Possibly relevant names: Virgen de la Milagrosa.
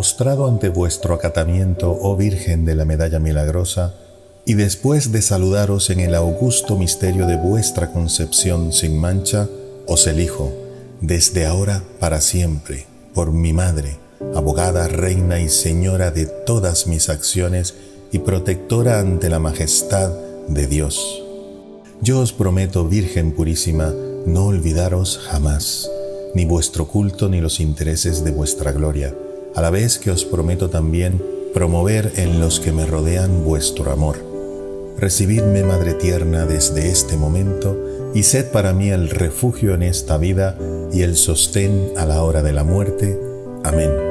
postrado ante vuestro acatamiento, oh Virgen de la Medalla Milagrosa, y después de saludaros en el augusto misterio de vuestra concepción sin mancha, os elijo, desde ahora para siempre, por mi Madre, abogada, reina y señora de todas mis acciones y protectora ante la majestad de Dios. Yo os prometo, Virgen Purísima, no olvidaros jamás, ni vuestro culto ni los intereses de vuestra gloria, a la vez que os prometo también promover en los que me rodean vuestro amor. Recibidme, Madre tierna, desde este momento y sed para mí el refugio en esta vida y el sostén a la hora de la muerte. Amén.